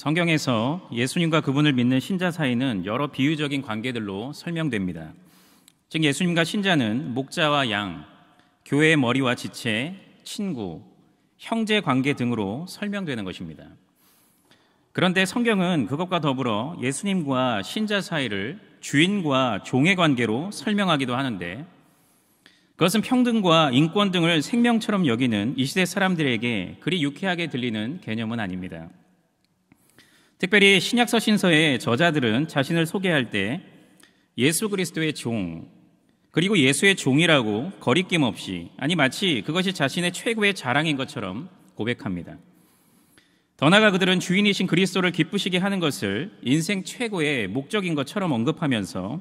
성경에서 예수님과 그분을 믿는 신자 사이는 여러 비유적인 관계들로 설명됩니다. 즉 예수님과 신자는 목자와 양, 교회의 머리와 지체, 친구, 형제 관계 등으로 설명되는 것입니다. 그런데 성경은 그것과 더불어 예수님과 신자 사이를 주인과 종의 관계로 설명하기도 하는데, 그것은 평등과 인권 등을 생명처럼 여기는 이 시대 사람들에게 그리 유쾌하게 들리는 개념은 아닙니다. 특별히 신약 서신서의 저자들은 자신을 소개할 때 예수 그리스도의 종, 그리고 예수의 종이라고 거리낌 없이, 아니 마치 그것이 자신의 최고의 자랑인 것처럼 고백합니다. 더 나아가 그들은 주인이신 그리스도를 기쁘시게 하는 것을 인생 최고의 목적인 것처럼 언급하면서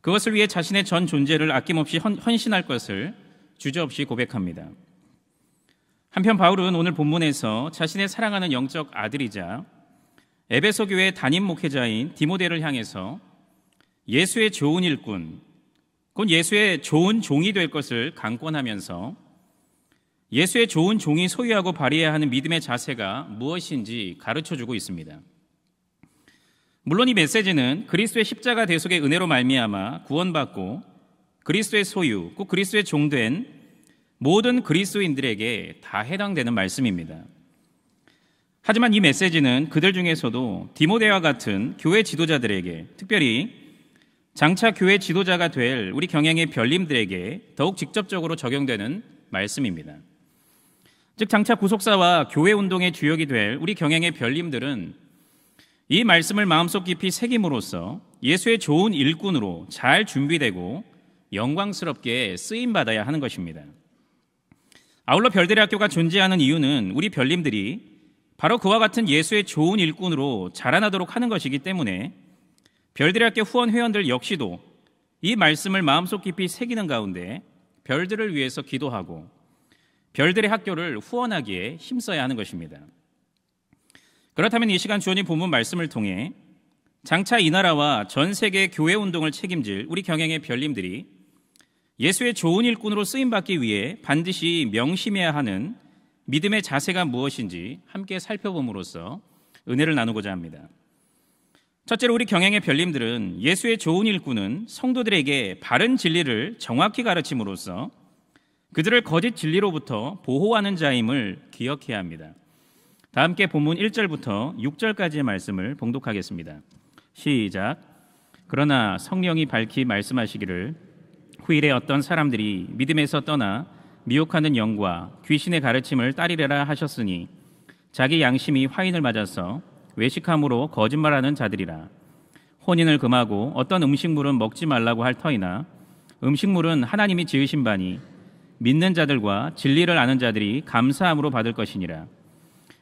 그것을 위해 자신의 전 존재를 아낌없이 헌신할 것을 주저없이 고백합니다. 한편 바울은 오늘 본문에서 자신의 사랑하는 영적 아들이자 에베소 교회 담임 목회자인 디모데를 향해서 예수의 좋은 일꾼, 곧 예수의 좋은 종이 될 것을 강권하면서 예수의 좋은 종이 소유하고 발휘해야 하는 믿음의 자세가 무엇인지 가르쳐주고 있습니다. 물론 이 메시지는 그리스도의 십자가 대속의 은혜로 말미암아 구원받고 그리스도의 소유, 곧 그리스도의 종된 모든 그리스도인들에게 다 해당되는 말씀입니다. 하지만 이 메시지는 그들 중에서도 디모데와 같은 교회 지도자들에게, 특별히 장차 교회 지도자가 될 우리 경향의 별님들에게 더욱 직접적으로 적용되는 말씀입니다. 즉 장차 구속사와 교회 운동의 주역이 될 우리 경향의 별님들은 이 말씀을 마음속 깊이 새김으로써 예수의 좋은 일꾼으로 잘 준비되고 영광스럽게 쓰임받아야 하는 것입니다. 아울러 별들의 학교가 존재하는 이유는 우리 별님들이 바로 그와 같은 예수의 좋은 일꾼으로 자라나도록 하는 것이기 때문에 별들의 학교 후원 회원들 역시도 이 말씀을 마음속 깊이 새기는 가운데 별들을 위해서 기도하고 별들의 학교를 후원하기에 힘써야 하는 것입니다. 그렇다면 이 시간 주원이 본문 말씀을 통해 장차 이 나라와 전 세계 교회 운동을 책임질 우리 경향의 별님들이 예수의 좋은 일꾼으로 쓰임받기 위해 반드시 명심해야 하는 믿음의 자세가 무엇인지 함께 살펴봄으로써 은혜를 나누고자 합니다. 첫째로 우리 경향의 별님들은 예수의 좋은 일꾼은 성도들에게 바른 진리를 정확히 가르침으로써 그들을 거짓 진리로부터 보호하는 자임을 기억해야 합니다. 다 함께 본문 1절부터 6절까지의 말씀을 봉독하겠습니다. 시작. 그러나 성령이 밝히 말씀하시기를 후일에 어떤 사람들이 믿음에서 떠나 미혹하는 영과 귀신의 가르침을 따르리라 하셨으니 자기 양심이 화인을 맞아서 외식함으로 거짓말하는 자들이라. 혼인을 금하고 어떤 음식물은 먹지 말라고 할 터이나 음식물은 하나님이 지으신 바니 믿는 자들과 진리를 아는 자들이 감사함으로 받을 것이니라.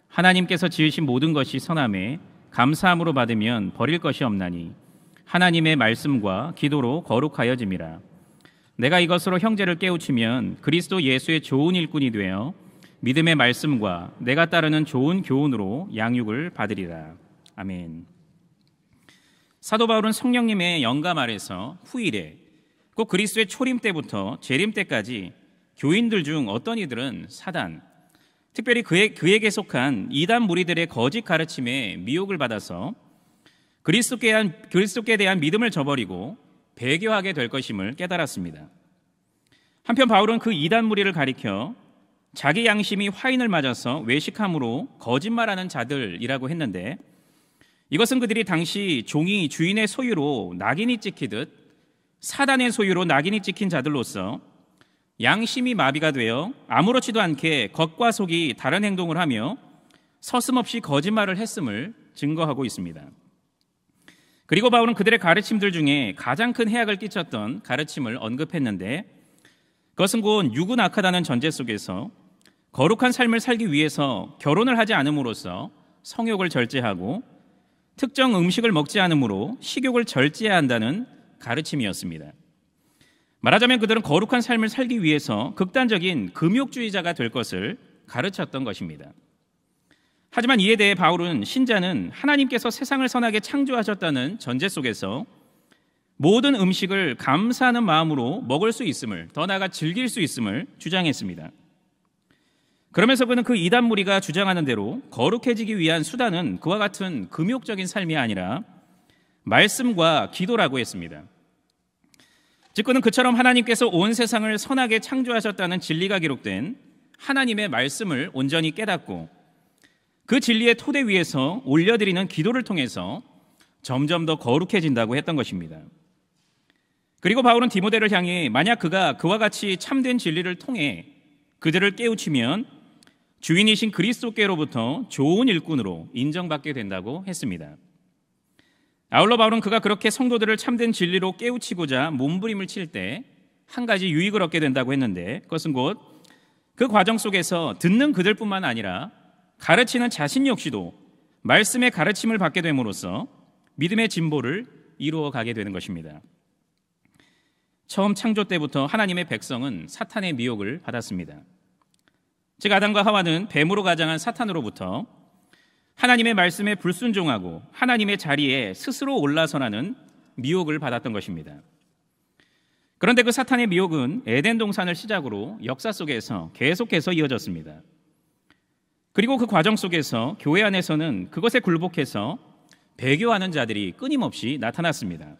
하나님께서 지으신 모든 것이 선함에 감사함으로 받으면 버릴 것이 없나니 하나님의 말씀과 기도로 거룩하여짐이라. 내가 이것으로 형제를 깨우치면 그리스도 예수의 좋은 일꾼이 되어 믿음의 말씀과 내가 따르는 좋은 교훈으로 양육을 받으리라. 아멘. 사도 바울은 성령님의 영감 아래서 후일에, 곧 그리스도의 초림 때부터 재림 때까지 교인들 중 어떤 이들은 사단, 특별히 그에게 속한 이단 무리들의 거짓 가르침에 미혹을 받아서 그리스도께 대한 믿음을 저버리고 배교하게 될 것임을 깨달았습니다. 한편 바울은 그 이단 무리를 가리켜 자기 양심이 화인을 맞아서 외식함으로 거짓말하는 자들이라고 했는데, 이것은 그들이 당시 종이 주인의 소유로 낙인이 찍히듯 사단의 소유로 낙인이 찍힌 자들로서 양심이 마비가 되어 아무렇지도 않게 겉과 속이 다른 행동을 하며 서슴없이 거짓말을 했음을 증거하고 있습니다. 그리고 바울은 그들의 가르침들 중에 가장 큰 해악을 끼쳤던 가르침을 언급했는데, 그것은 곧 육은 악하다는 전제 속에서 거룩한 삶을 살기 위해서 결혼을 하지 않음으로써 성욕을 절제하고 특정 음식을 먹지 않음으로 식욕을 절제해야 한다는 가르침이었습니다. 말하자면 그들은 거룩한 삶을 살기 위해서 극단적인 금욕주의자가 될 것을 가르쳤던 것입니다. 하지만 이에 대해 바울은 신자는 하나님께서 세상을 선하게 창조하셨다는 전제 속에서 모든 음식을 감사하는 마음으로 먹을 수 있음을, 더 나아가 즐길 수 있음을 주장했습니다. 그러면서 그는 그 이단 무리가 주장하는 대로 거룩해지기 위한 수단은 그와 같은 금욕적인 삶이 아니라 말씀과 기도라고 했습니다. 즉 그는 그처럼 하나님께서 온 세상을 선하게 창조하셨다는 진리가 기록된 하나님의 말씀을 온전히 깨닫고 그 진리의 토대 위에서 올려드리는 기도를 통해서 점점 더 거룩해진다고 했던 것입니다. 그리고 바울은 디모데를 향해 만약 그가 그와 같이 참된 진리를 통해 그들을 깨우치면 주인이신 그리스도께로부터 좋은 일꾼으로 인정받게 된다고 했습니다. 아울러 바울은 그가 그렇게 성도들을 참된 진리로 깨우치고자 몸부림을 칠 때 한 가지 유익을 얻게 된다고 했는데 그것은 곧 그 과정 속에서 듣는 그들뿐만 아니라 가르치는 자신 역시도 말씀의 가르침을 받게 됨으로써 믿음의 진보를 이루어가게 되는 것입니다. 처음 창조 때부터 하나님의 백성은 사탄의 미혹을 받았습니다. 즉 아담과 하와는 뱀으로 가장한 사탄으로부터 하나님의 말씀에 불순종하고 하나님의 자리에 스스로 올라서라는 미혹을 받았던 것입니다. 그런데 그 사탄의 미혹은 에덴 동산을 시작으로 역사 속에서 계속해서 이어졌습니다. 그리고 그 과정 속에서 교회 안에서는 그것에 굴복해서 배교하는 자들이 끊임없이 나타났습니다.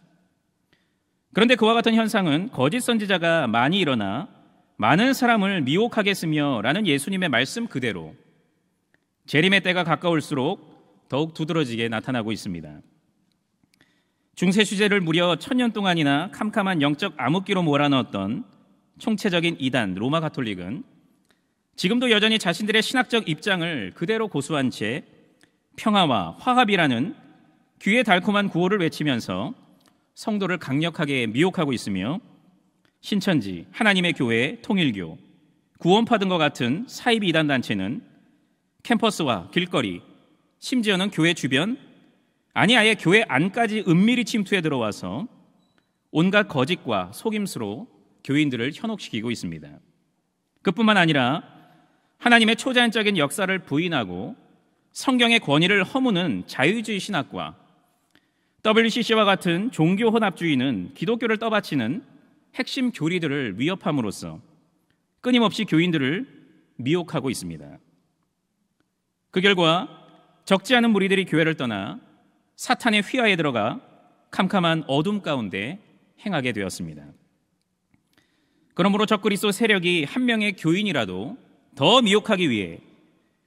그런데 그와 같은 현상은 거짓 선지자가 많이 일어나 많은 사람을 미혹하겠으며 라는 예수님의 말씀 그대로 재림의 때가 가까울수록 더욱 두드러지게 나타나고 있습니다. 중세시대를 무려 1000년 동안이나 캄캄한 영적 암흑기로 몰아넣었던 총체적인 이단 로마 가톨릭은 지금도 여전히 자신들의 신학적 입장을 그대로 고수한 채 평화와 화합이라는 귀에 달콤한 구호를 외치면서 성도를 강력하게 미혹하고 있으며 신천지, 하나님의 교회, 통일교, 구원파 등과 같은 사이비 이단 단체는 캠퍼스와 길거리, 심지어는 교회 주변, 아니 아예 교회 안까지 은밀히 침투해 들어와서 온갖 거짓과 속임수로 교인들을 현혹시키고 있습니다. 그뿐만 아니라 하나님의 초자연적인 역사를 부인하고 성경의 권위를 허무는 자유주의 신학과 WCC와 같은 종교 혼합주의는 기독교를 떠받치는 핵심 교리들을 위협함으로써 끊임없이 교인들을 미혹하고 있습니다. 그 결과 적지 않은 무리들이 교회를 떠나 사탄의 휘하에 들어가 캄캄한 어둠 가운데 행하게 되었습니다. 그러므로 적그리스도 세력이 한 명의 교인이라도 더 미혹하기 위해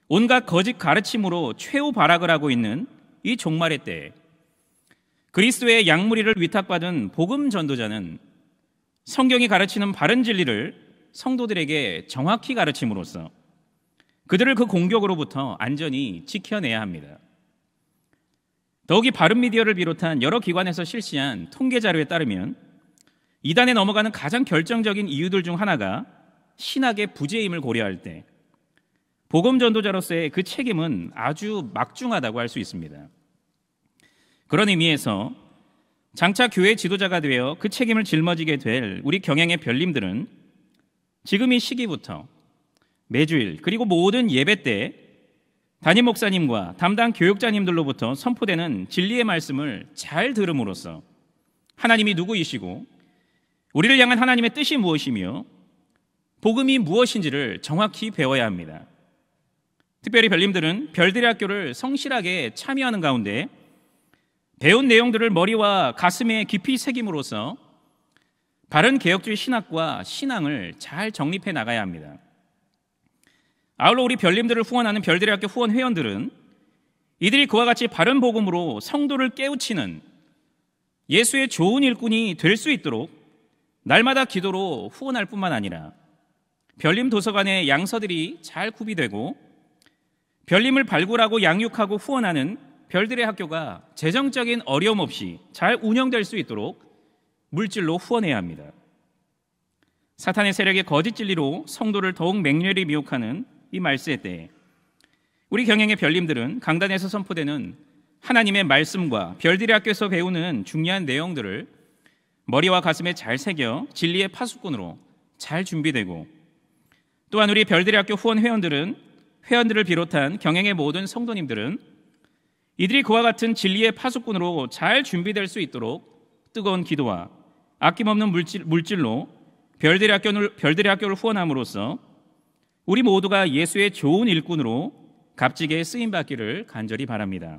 온갖 거짓 가르침으로 최후 발악을 하고 있는 이 종말의 때에 그리스도의 양무리를 위탁받은 복음 전도자는 성경이 가르치는 바른 진리를 성도들에게 정확히 가르침으로써 그들을 그 공격으로부터 안전히 지켜내야 합니다. 더욱이 바른미디어를 비롯한 여러 기관에서 실시한 통계 자료에 따르면 이단에 넘어가는 가장 결정적인 이유들 중 하나가 신학의 부재임을 고려할 때 복음 전도자로서의 그 책임은 아주 막중하다고 할 수 있습니다. 그런 의미에서 장차 교회 지도자가 되어 그 책임을 짊어지게 될 우리 경향의 별님들은 지금 이 시기부터 매주일 그리고 모든 예배 때 담임 목사님과 담당 교육자님들로부터 선포되는 진리의 말씀을 잘 들음으로써 하나님이 누구이시고 우리를 향한 하나님의 뜻이 무엇이며 복음이 무엇인지를 정확히 배워야 합니다. 특별히 별님들은 별들의 학교를 성실하게 참여하는 가운데 배운 내용들을 머리와 가슴에 깊이 새김으로써 바른 개혁주의 신학과 신앙을 잘 정립해 나가야 합니다. 아울러 우리 별님들을 후원하는 별들의 학교 후원 회원들은 이들이 그와 같이 바른 복음으로 성도를 깨우치는 예수의 좋은 일꾼이 될 수 있도록 날마다 기도로 후원할 뿐만 아니라 별님 도서관의 양서들이 잘 구비되고 별님을 발굴하고 양육하고 후원하는 별들의 학교가 재정적인 어려움 없이 잘 운영될 수 있도록 물질로 후원해야 합니다. 사탄의 세력의 거짓 진리로 성도를 더욱 맹렬히 미혹하는 이 말세의 때에 우리 경향의 별님들은 강단에서 선포되는 하나님의 말씀과 별들의 학교에서 배우는 중요한 내용들을 머리와 가슴에 잘 새겨 진리의 파수꾼으로 잘 준비되고 또한 우리 별들의 학교 후원 회원들을 비롯한 경향의 모든 성도님들은 이들이 그와 같은 진리의 파수꾼으로 잘 준비될 수 있도록 뜨거운 기도와 아낌없는 물질로 별들의 학교를 후원함으로써 우리 모두가 예수의 좋은 일꾼으로 값지게 쓰임받기를 간절히 바랍니다.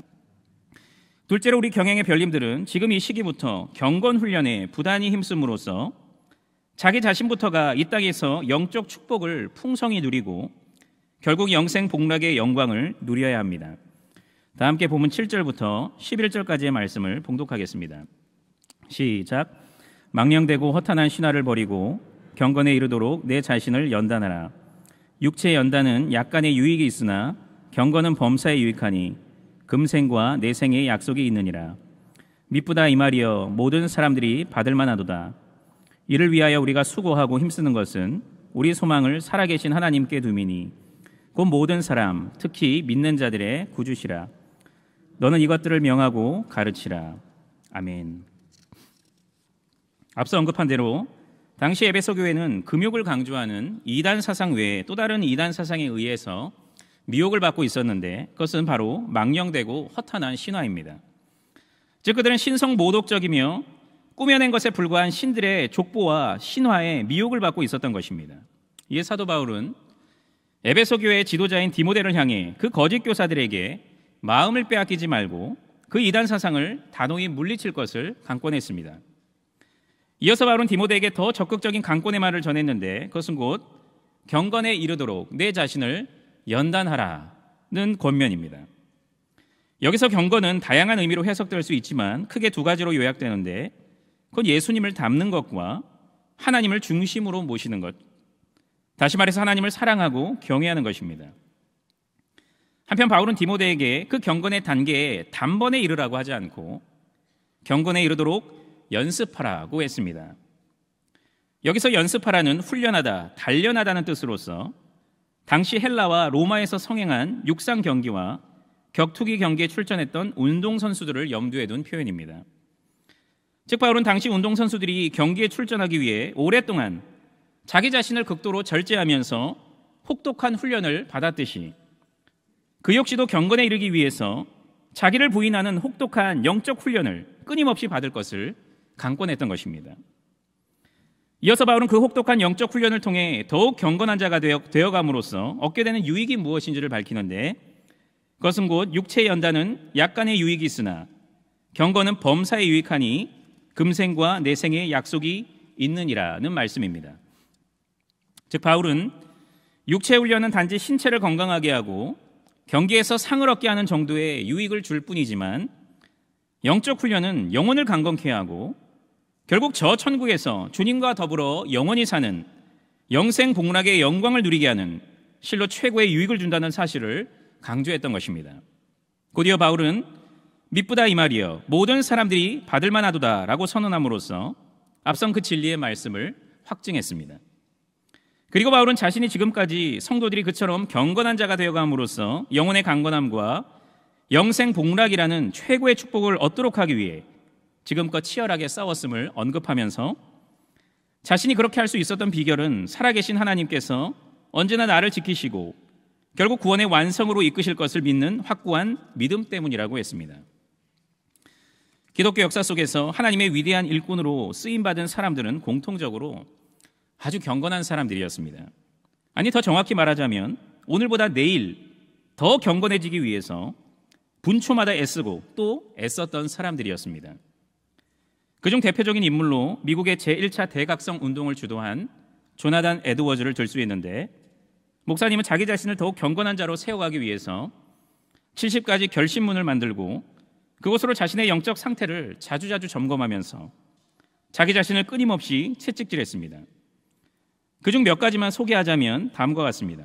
둘째로, 우리 경영의 별님들은 지금 이 시기부터 경건훈련에 부단히 힘쓰므로써 자기 자신부터가 이 땅에서 영적 축복을 풍성히 누리고 결국 영생 복락의 영광을 누려야 합니다. 다 함께 본문 7절부터 11절까지의 말씀을 봉독하겠습니다. 시작. 망령되고 허탄한 신화를 버리고 경건에 이르도록 내 자신을 연단하라. 육체의 연단은 약간의 유익이 있으나 경건은 범사에 유익하니 금생과 내생의 약속이 있느니라. 미쁘다 이 말이여 모든 사람들이 받을 만하도다. 이를 위하여 우리가 수고하고 힘쓰는 것은 우리 소망을 살아계신 하나님께 두미니 곧 모든 사람 특히 믿는 자들의 구주시라. 너는 이것들을 명하고 가르치라. 아멘. 앞서 언급한 대로 당시 에베소 교회는 금욕을 강조하는 이단 사상 외에 또 다른 이단 사상에 의해서 미혹을 받고 있었는데, 그것은 바로 망령되고 허탄한 신화입니다. 즉, 그들은 신성 모독적이며 꾸며낸 것에 불과한 신들의 족보와 신화에 미혹을 받고 있었던 것입니다. 이에 사도 바울은 에베소 교회의 지도자인 디모데를 향해 그 거짓 교사들에게 마음을 빼앗기지 말고 그 이단 사상을 단호히 물리칠 것을 강권했습니다. 이어서 바울은 디모데에게 더 적극적인 강권의 말을 전했는데, 그것은 곧 경건에 이르도록 내 자신을 연단하라는 권면입니다. 여기서 경건은 다양한 의미로 해석될 수 있지만 크게 두 가지로 요약되는데, 그건 예수님을 닮는 것과 하나님을 중심으로 모시는 것, 다시 말해서 하나님을 사랑하고 경외하는 것입니다. 한편 바울은 디모데에게 그 경건의 단계에 단번에 이르라고 하지 않고 경건에 이르도록 연습하라고 했습니다. 여기서 연습하라는 훈련하다, 단련하다는 뜻으로서 당시 헬라와 로마에서 성행한 육상 경기와 격투기 경기에 출전했던 운동선수들을 염두에 둔 표현입니다. 즉, 바울은 당시 운동선수들이 경기에 출전하기 위해 오랫동안 자기 자신을 극도로 절제하면서 혹독한 훈련을 받았듯이 그 역시도 경건에 이르기 위해서 자기를 부인하는 혹독한 영적 훈련을 끊임없이 받을 것을 강권했던 것입니다. 이어서 바울은 그 혹독한 영적 훈련을 통해 더욱 경건한 자가 되어감으로써 얻게 되는 유익이 무엇인지를 밝히는데, 그것은 곧 육체의 연단은 약간의 유익이 있으나 경건은 범사에 유익하니 금생과 내생의 약속이 있느니라는 말씀입니다. 즉, 바울은 육체 훈련은 단지 신체를 건강하게 하고 경기에서 상을 얻게 하는 정도의 유익을 줄 뿐이지만 영적 훈련은 영혼을 강건케 하고 결국 저 천국에서 주님과 더불어 영원히 사는 영생 복락의 영광을 누리게 하는 실로 최고의 유익을 준다는 사실을 강조했던 것입니다. 곧이어 바울은 미쁘다 이 말이여 모든 사람들이 받을 만하도다 라고 선언함으로써 앞선 그 진리의 말씀을 확증했습니다. 그리고 바울은 자신이 지금까지 성도들이 그처럼 경건한 자가 되어감으로써 영혼의 강건함과 영생 복락이라는 최고의 축복을 얻도록 하기 위해 지금껏 치열하게 싸웠음을 언급하면서 자신이 그렇게 할 수 있었던 비결은 살아계신 하나님께서 언제나 나를 지키시고 결국 구원의 완성으로 이끄실 것을 믿는 확고한 믿음 때문이라고 했습니다. 기독교 역사 속에서 하나님의 위대한 일꾼으로 쓰임받은 사람들은 공통적으로 아주 경건한 사람들이었습니다. 아니, 더 정확히 말하자면 오늘보다 내일 더 경건해지기 위해서 분초마다 애쓰고 또 애썼던 사람들이었습니다. 그중 대표적인 인물로 미국의 제1차 대각성 운동을 주도한 조나단 에드워즈를 들 수 있는데, 목사님은 자기 자신을 더욱 경건한 자로 세워가기 위해서 70가지 결심문을 만들고 그것으로 자신의 영적 상태를 자주자주 점검하면서 자기 자신을 끊임없이 채찍질했습니다. 그중 몇 가지만 소개하자면 다음과 같습니다.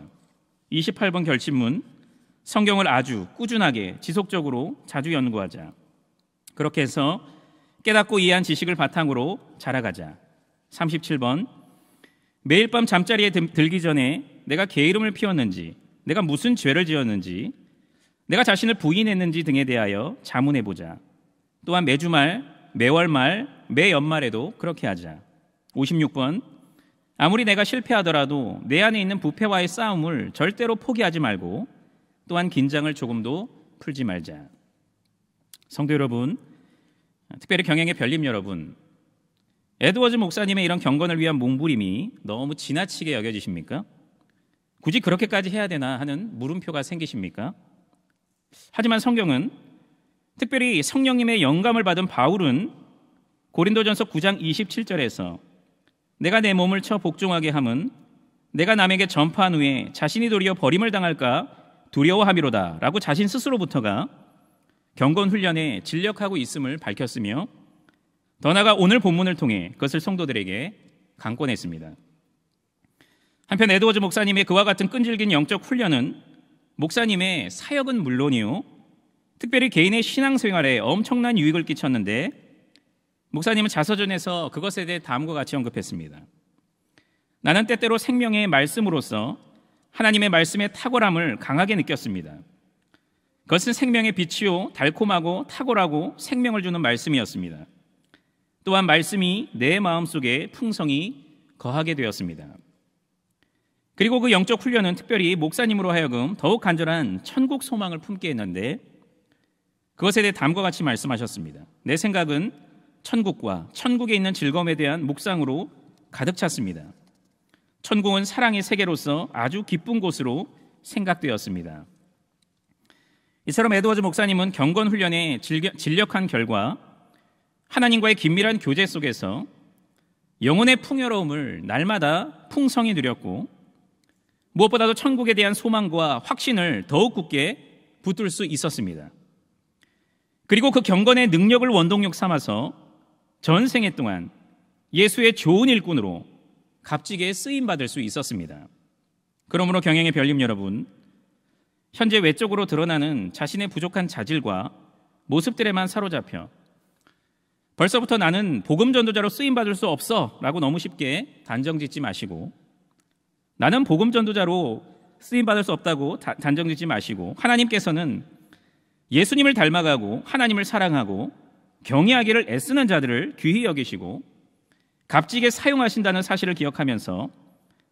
28번 결심문, 성경을 아주 꾸준하게 지속적으로 자주 연구하자. 그렇게 해서 깨닫고 이해한 지식을 바탕으로 자라가자. 37번, 매일 밤 잠자리에 들기 전에 내가 게으름을 피웠는지, 내가 무슨 죄를 지었는지, 내가 자신을 부인했는지 등에 대하여 자문해보자. 또한 매주 말, 매월 말, 매 연말에도 그렇게 하자. 56번, 아무리 내가 실패하더라도 내 안에 있는 부패와의 싸움을 절대로 포기하지 말고 또한 긴장을 조금도 풀지 말자. 성도 여러분, 특별히 경영의 별님 여러분, 에드워즈 목사님의 이런 경건을 위한 몸부림이 너무 지나치게 여겨지십니까? 굳이 그렇게까지 해야 되나 하는 물음표가 생기십니까? 하지만 성경은 특별히 성령님의 영감을 받은 바울은 고린도전서 9장 27절에서 내가 내 몸을 처 복종하게 함은 내가 남에게 전파한 후에 자신이 도리어 버림을 당할까 두려워함이로다 라고 자신 스스로부터가 경건 훈련에 진력하고 있음을 밝혔으며 더 나아가 오늘 본문을 통해 그것을 성도들에게 강권했습니다. 한편 에드워즈 목사님의 그와 같은 끈질긴 영적 훈련은 목사님의 사역은 물론이요 특별히 개인의 신앙생활에 엄청난 유익을 끼쳤는데 목사님은 자서전에서 그것에 대해 다음과 같이 언급했습니다. 나는 때때로 생명의 말씀으로서 하나님의 말씀의 탁월함을 강하게 느꼈습니다. 그것은 생명의 빛이요 달콤하고 탁월하고 생명을 주는 말씀이었습니다. 또한 말씀이 내 마음속에 풍성히 거하게 되었습니다. 그리고 그 영적 훈련은 특별히 목사님으로 하여금 더욱 간절한 천국 소망을 품게 했는데 그것에 대해 다음과 같이 말씀하셨습니다. 내 생각은 천국과 천국에 있는 즐거움에 대한 묵상으로 가득 찼습니다. 천국은 사랑의 세계로서 아주 기쁜 곳으로 생각되었습니다. 이처럼 에드워즈 목사님은 경건 훈련에 진력한 결과 하나님과의 긴밀한 교제 속에서 영혼의 풍요로움을 날마다 풍성히 누렸고 무엇보다도 천국에 대한 소망과 확신을 더욱 굳게 붙들 수 있었습니다. 그리고 그 경건의 능력을 원동력 삼아서 전생애 동안 예수의 좋은 일꾼으로 값지게 쓰임받을 수 있었습니다. 그러므로 경영의 별님 여러분, 현재 외적으로 드러나는 자신의 부족한 자질과 모습들에만 사로잡혀 벌써부터 나는 복음 전도자로 쓰임받을 수 없어 라고 너무 쉽게 단정짓지 마시고 나는 복음 전도자로 쓰임받을 수 없다고 단정짓지 마시고 하나님께서는 예수님을 닮아가고 하나님을 사랑하고 경외하기를 애쓰는 자들을 귀히 여기시고 값지게 사용하신다는 사실을 기억하면서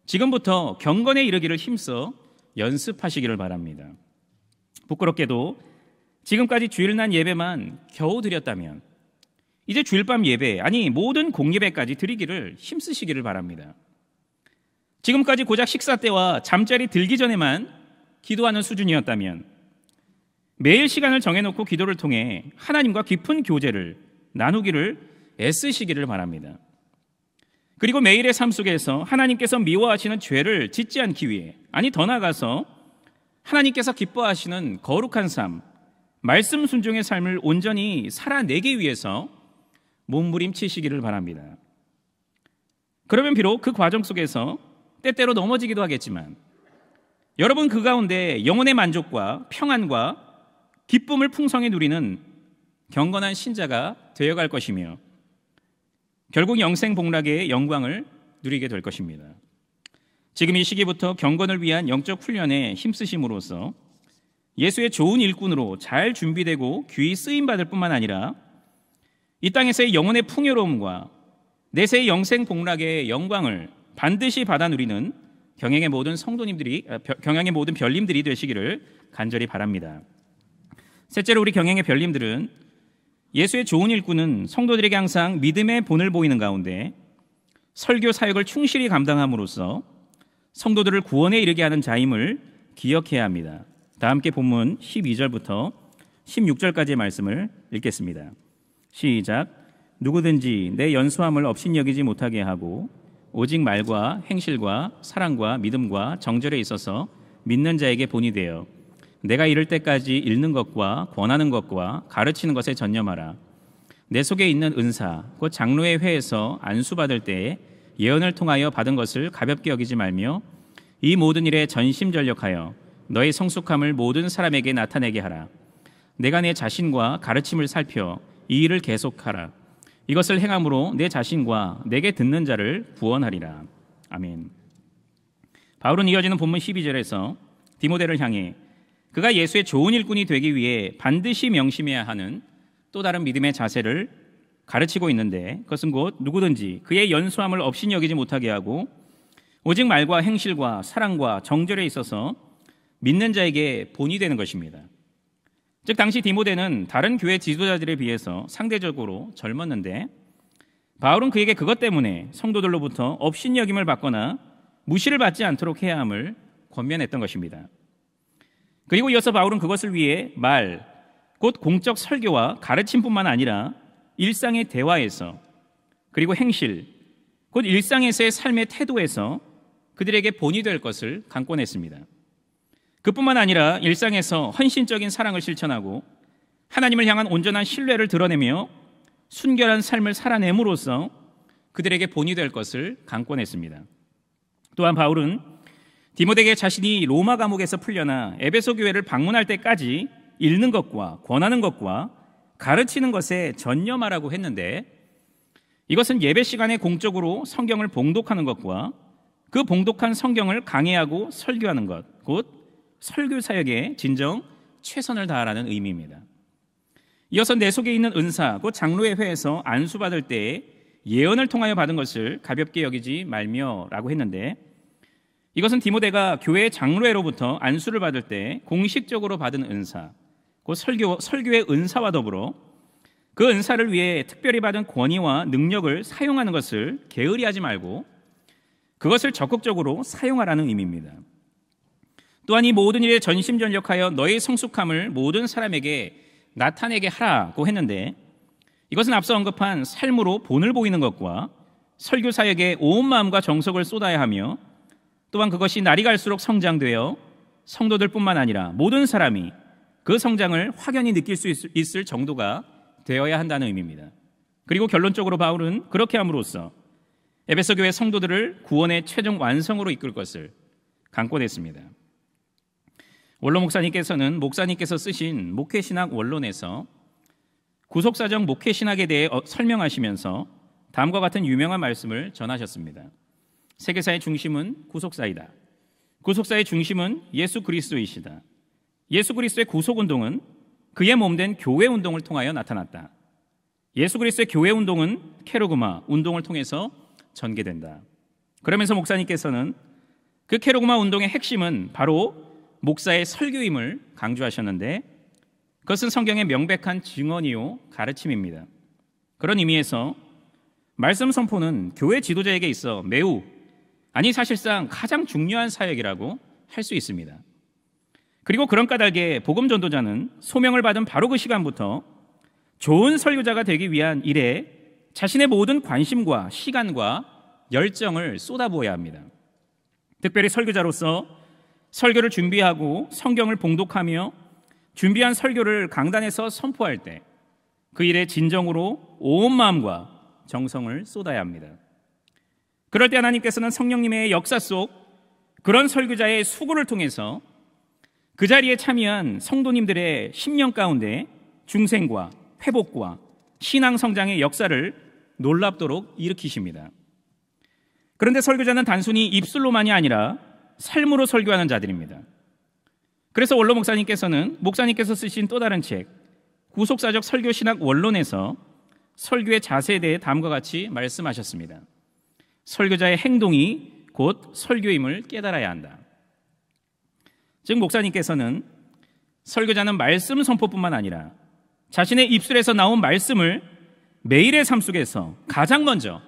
지금부터 경건에 이르기를 힘써 연습하시기를 바랍니다. 부끄럽게도 지금까지 주일날 예배만 겨우 드렸다면 이제 주일밤 예배, 아니 모든 공예배까지 드리기를 힘쓰시기를 바랍니다. 지금까지 고작 식사 때와 잠자리 들기 전에만 기도하는 수준이었다면 매일 시간을 정해놓고 기도를 통해 하나님과 깊은 교제를 나누기를 애쓰시기를 바랍니다. 그리고 매일의 삶 속에서 하나님께서 미워하시는 죄를 짓지 않기 위해, 아니 더 나아가서 하나님께서 기뻐하시는 거룩한 삶, 말씀 순종의 삶을 온전히 살아내기 위해서 몸부림치시기를 바랍니다. 그러면 비록 그 과정 속에서 때때로 넘어지기도 하겠지만 여러분 그 가운데 영혼의 만족과 평안과 기쁨을 풍성히 누리는 경건한 신자가 되어갈 것이며 결국 영생 복락의 영광을 누리게 될 것입니다. 지금 이 시기부터 경건을 위한 영적 훈련에 힘쓰심으로써 예수의 좋은 일꾼으로 잘 준비되고 귀히 쓰임받을 뿐만 아니라 이 땅에서의 영혼의 풍요로움과 내세의 영생 복락의 영광을 반드시 받아 누리는 경영의 모든 별님들이 되시기를 간절히 바랍니다. 셋째로 우리 경영의 별님들은 예수의 좋은 일꾼은 성도들에게 항상 믿음의 본을 보이는 가운데 설교 사역을 충실히 감당함으로써 성도들을 구원에 이르게 하는 자임을 기억해야 합니다. 다 함께 본문 12절부터 16절까지의 말씀을 읽겠습니다. 시작. 누구든지 내 연소함을 업신여기지 못하게 하고 오직 말과 행실과 사랑과 믿음과 정절에 있어서 믿는 자에게 본이 되어 내가 이를 때까지 읽는 것과 권하는 것과 가르치는 것에 전념하라. 내 속에 있는 은사 곧 장로의 회에서 안수받을 때에 예언을 통하여 받은 것을 가볍게 여기지 말며 이 모든 일에 전심전력하여 너의 성숙함을 모든 사람에게 나타내게 하라. 내가 내 자신과 가르침을 살펴 이 일을 계속하라. 이것을 행함으로 내 자신과 내게 듣는 자를 구원하리라. 아멘. 바울은 이어지는 본문 12절에서 디모데를 향해 그가 예수의 좋은 일꾼이 되기 위해 반드시 명심해야 하는 또 다른 믿음의 자세를 가르치고 있는데 그것은 곧 누구든지 그의 연소함을 업신여기지 못하게 하고 오직 말과 행실과 사랑과 정절에 있어서 믿는 자에게 본이 되는 것입니다. 즉 당시 디모데는 다른 교회 지도자들에 비해서 상대적으로 젊었는데 바울은 그에게 그것 때문에 성도들로부터 업신여김을 받거나 무시를 받지 않도록 해야 함을 권면했던 것입니다. 그리고 이어서 바울은 그것을 위해 말, 곧 공적 설교와 가르침뿐만 아니라 일상의 대화에서, 그리고 행실, 곧 일상에서의 삶의 태도에서 그들에게 본이 될 것을 강권했습니다. 그뿐만 아니라 일상에서 헌신적인 사랑을 실천하고 하나님을 향한 온전한 신뢰를 드러내며 순결한 삶을 살아냄으로써 그들에게 본이 될 것을 강권했습니다. 또한 바울은 디모데에게 자신이 로마 감옥에서 풀려나 에베소 교회를 방문할 때까지 읽는 것과 권하는 것과 가르치는 것에 전념하라고 했는데, 이것은 예배 시간에 공적으로 성경을 봉독하는 것과 그 봉독한 성경을 강해하고 설교하는 것, 곧 설교 사역에 진정 최선을 다하라는 의미입니다. 이어서 내 속에 있는 은사, 곧 장로의 회에서 안수받을 때에 예언을 통하여 받은 것을 가볍게 여기지 말며 라고 했는데, 이것은 디모데가 교회 장로회로부터 안수를 받을 때 공식적으로 받은 은사, 곧 설교의 은사와 더불어 그 은사를 위해 특별히 받은 권위와 능력을 사용하는 것을 게으리하지 말고 그것을 적극적으로 사용하라는 의미입니다. 또한 이 모든 일에 전심전력하여 너의 성숙함을 모든 사람에게 나타내게 하라고 했는데, 이것은 앞서 언급한 삶으로 본을 보이는 것과 설교 사역에 온 마음과 정성을 쏟아야 하며, 또한 그것이 날이 갈수록 성장되어 성도들뿐만 아니라 모든 사람이 그 성장을 확연히 느낄 수 있을 정도가 되어야 한다는 의미입니다. 그리고 결론적으로 바울은 그렇게 함으로써 에베소 교회 성도들을 구원의 최종 완성으로 이끌 것을 강권했습니다. 원로 목사님께서는 목사님께서 쓰신 목회신학 원론에서 구속사적 목회신학에 대해 설명하시면서 다음과 같은 유명한 말씀을 전하셨습니다. 세계사의 중심은 구속사이다. 구속사의 중심은 예수 그리스도이시다. 예수 그리스도의 구속운동은 그의 몸된 교회운동을 통하여 나타났다. 예수 그리스도의 교회운동은 케로그마 운동을 통해서 전개된다. 그러면서 목사님께서는 그 케로그마 운동의 핵심은 바로 목사의 설교임을 강조하셨는데, 그것은 성경의 명백한 증언이요 가르침입니다. 그런 의미에서 말씀 선포는 교회 지도자에게 있어 매우, 아니 사실상 가장 중요한 사역이라고 할 수 있습니다. 그리고 그런 까닭에 복음 전도자는 소명을 받은 바로 그 시간부터 좋은 설교자가 되기 위한 일에 자신의 모든 관심과 시간과 열정을 쏟아부어야 합니다. 특별히 설교자로서 설교를 준비하고 성경을 봉독하며 준비한 설교를 강단에서 선포할 때 그 일에 진정으로 온 마음과 정성을 쏟아야 합니다. 그럴 때 하나님께서는 성령님의 역사 속 그런 설교자의 수고를 통해서 그 자리에 참여한 성도님들의 심령 가운데 중생과 회복과 신앙 성장의 역사를 놀랍도록 일으키십니다. 그런데 설교자는 단순히 입술로만이 아니라 삶으로 설교하는 자들입니다. 그래서 원로 목사님께서는 목사님께서 쓰신 또 다른 책 구속사적 설교신학 원론에서 설교의 자세에 대해 다음과 같이 말씀하셨습니다. 설교자의 행동이 곧 설교임을 깨달아야 한다. 즉 목사님께서는 설교자는 말씀 선포뿐만 아니라 자신의 입술에서 나온 말씀을 매일의 삶 속에서 가장 먼저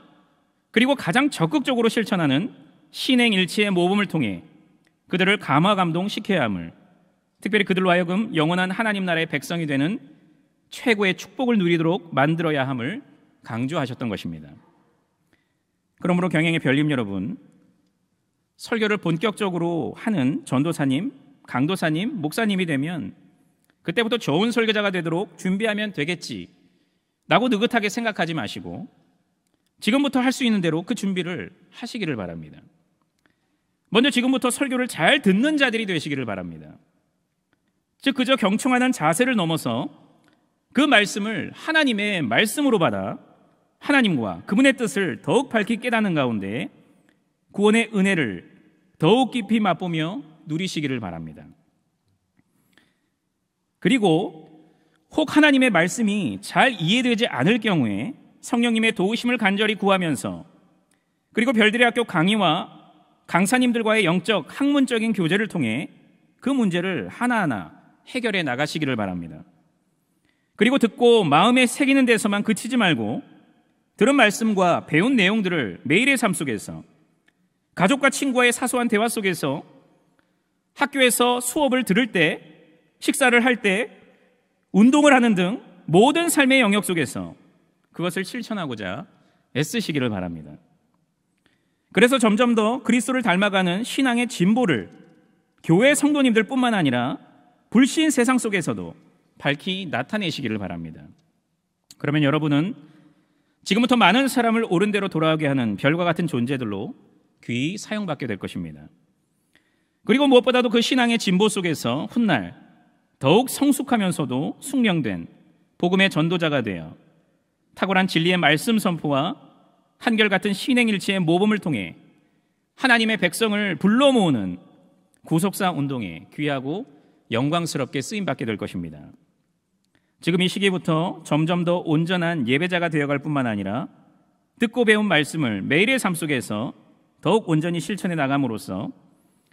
그리고 가장 적극적으로 실천하는 신행일치의 모범을 통해 그들을 감화감동시켜야 함을, 특별히 그들로 하여금 영원한 하나님 나라의 백성이 되는 최고의 축복을 누리도록 만들어야 함을 강조하셨던 것입니다. 그러므로 경영의 별님 여러분, 설교를 본격적으로 하는 전도사님, 강도사님, 목사님이 되면 그때부터 좋은 설교자가 되도록 준비하면 되겠지 라고 느긋하게 생각하지 마시고 지금부터 할 수 있는 대로 그 준비를 하시기를 바랍니다. 먼저 지금부터 설교를 잘 듣는 자들이 되시기를 바랍니다. 즉 그저 경청하는 자세를 넘어서 그 말씀을 하나님의 말씀으로 받아 하나님과 그분의 뜻을 더욱 밝히 깨닫는 가운데 구원의 은혜를 더욱 깊이 맛보며 누리시기를 바랍니다. 그리고 혹 하나님의 말씀이 잘 이해되지 않을 경우에 성령님의 도우심을 간절히 구하면서, 그리고 별들의 학교 강의와 강사님들과의 영적 학문적인 교제를 통해 그 문제를 하나하나 해결해 나가시기를 바랍니다. 그리고 듣고 마음에 새기는 데서만 그치지 말고 들은 말씀과 배운 내용들을 매일의 삶 속에서, 가족과 친구와의 사소한 대화 속에서, 학교에서 수업을 들을 때, 식사를 할 때, 운동을 하는 등 모든 삶의 영역 속에서 그것을 실천하고자 애쓰시기를 바랍니다. 그래서 점점 더 그리스도를 닮아가는 신앙의 진보를 교회 성도님들 뿐만 아니라 불신 세상 속에서도 밝히 나타내시기를 바랍니다. 그러면 여러분은 지금부터 많은 사람을 옳은 대로 돌아가게 하는 별과 같은 존재들로 귀히 사용받게 될 것입니다. 그리고 무엇보다도 그 신앙의 진보 속에서 훗날 더욱 성숙하면서도 숙련된 복음의 전도자가 되어 탁월한 진리의 말씀 선포와 한결같은 신행일치의 모범을 통해 하나님의 백성을 불러 모으는 구속사 운동에 귀하고 영광스럽게 쓰임받게 될 것입니다. 지금 이 시기부터 점점 더 온전한 예배자가 되어갈 뿐만 아니라 듣고 배운 말씀을 매일의 삶 속에서 더욱 온전히 실천해 나감으로써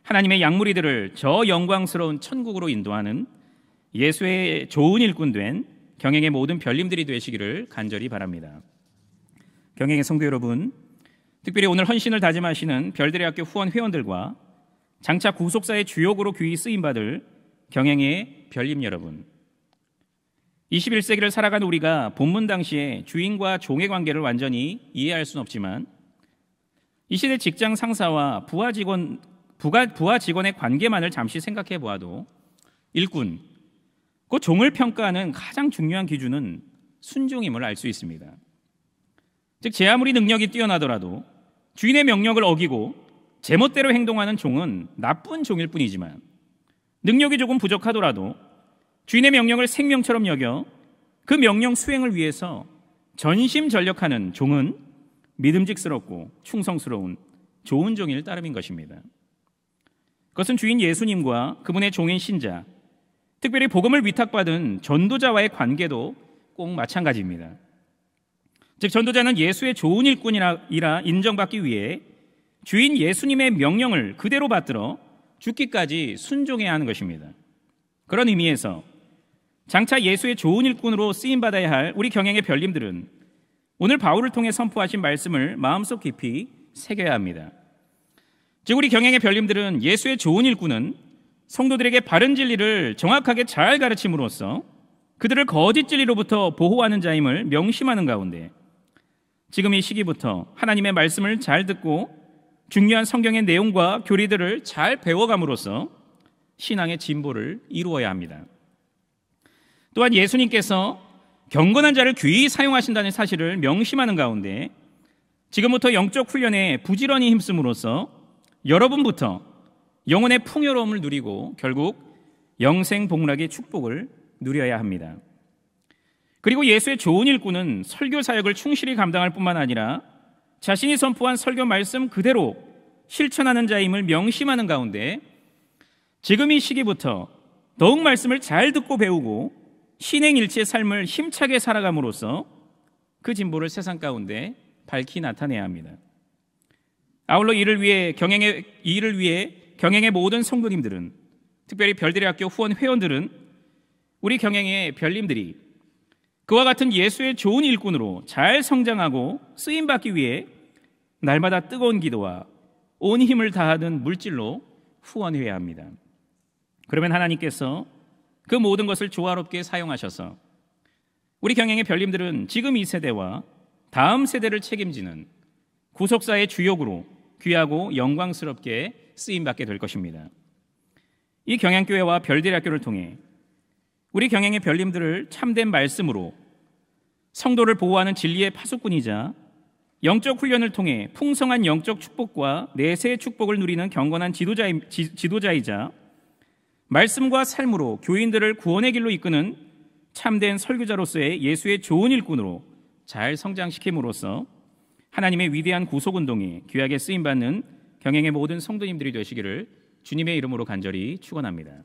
하나님의 양무리들을 저 영광스러운 천국으로 인도하는 예수의 좋은 일꾼 된 경영의 모든 별님들이 되시기를 간절히 바랍니다. 경영의 성도 여러분, 특별히 오늘 헌신을 다짐하시는 별들의 학교 후원 회원들과 장차 구속사의 주역으로 귀히 쓰임받을 경영의 별님 여러분, 21세기를 살아간 우리가 본문 당시에 주인과 종의 관계를 완전히 이해할 수는 없지만 이 시대 직장 상사와 부하 직원의 관계만을 잠시 생각해 보아도 일꾼, 그 종을 평가하는 가장 중요한 기준은 순종임을 알 수 있습니다. 즉, 제 아무리 능력이 뛰어나더라도 주인의 명령을 어기고 제멋대로 행동하는 종은 나쁜 종일 뿐이지만, 능력이 조금 부족하더라도 주인의 명령을 생명처럼 여겨 그 명령 수행을 위해서 전심전력하는 종은 믿음직스럽고 충성스러운 좋은 종일 따름인 것입니다. 그것은 주인 예수님과 그분의 종인 신자, 특별히 복음을 위탁받은 전도자와의 관계도 꼭 마찬가지입니다. 즉, 전도자는 예수의 좋은 일꾼이라 인정받기 위해 주인 예수님의 명령을 그대로 받들어 죽기까지 순종해야 하는 것입니다. 그런 의미에서 장차 예수의 좋은 일꾼으로 쓰임받아야 할 우리 경영의 별님들은 오늘 바울을 통해 선포하신 말씀을 마음속 깊이 새겨야 합니다. 즉, 우리 경영의 별님들은 예수의 좋은 일꾼은 성도들에게 바른 진리를 정확하게 잘 가르침으로써 그들을 거짓 진리로부터 보호하는 자임을 명심하는 가운데, 지금 이 시기부터 하나님의 말씀을 잘 듣고 중요한 성경의 내용과 교리들을 잘 배워감으로써 신앙의 진보를 이루어야 합니다. 또한 예수님께서 경건한 자를 귀히 사용하신다는 사실을 명심하는 가운데, 지금부터 영적 훈련에 부지런히 힘쓰므로써 여러분부터 영혼의 풍요로움을 누리고 결국 영생 복락의 축복을 누려야 합니다. 그리고 예수의 좋은 일꾼은 설교 사역을 충실히 감당할 뿐만 아니라 자신이 선포한 설교 말씀 그대로 실천하는 자임을 명심하는 가운데, 지금 이 시기부터 더욱 말씀을 잘 듣고 배우고 신행일치의 삶을 힘차게 살아감으로써 그 진보를 세상 가운데 밝히 나타내야 합니다. 아울러 이를 위해 경영의 모든 성도님들은, 특별히 별들의 학교 후원 회원들은, 우리 경영의 별님들이 그와 같은 예수의 좋은 일꾼으로 잘 성장하고 쓰임받기 위해 날마다 뜨거운 기도와 온 힘을 다하는 물질로 후원해야 합니다. 그러면 하나님께서 그 모든 것을 조화롭게 사용하셔서 우리 경영의 별님들은 지금 이 세대와 다음 세대를 책임지는 구속사의 주역으로 귀하고 영광스럽게 쓰임받게 될 것입니다. 이 경향교회와 별들의 학교를 통해 우리 경향의 별님들을 참된 말씀으로 성도를 보호하는 진리의 파수꾼이자 영적 훈련을 통해 풍성한 영적 축복과 내세의 축복을 누리는 경건한 지도자이자 말씀과 삶으로 교인들을 구원의 길로 이끄는 참된 설교자로서의 예수의 좋은 일꾼으로 잘 성장시킴으로써 하나님의 위대한 구속운동에 귀하게 쓰임받는 경영의 모든 성도님들이 되시기를 주님의 이름으로 간절히 축원합니다.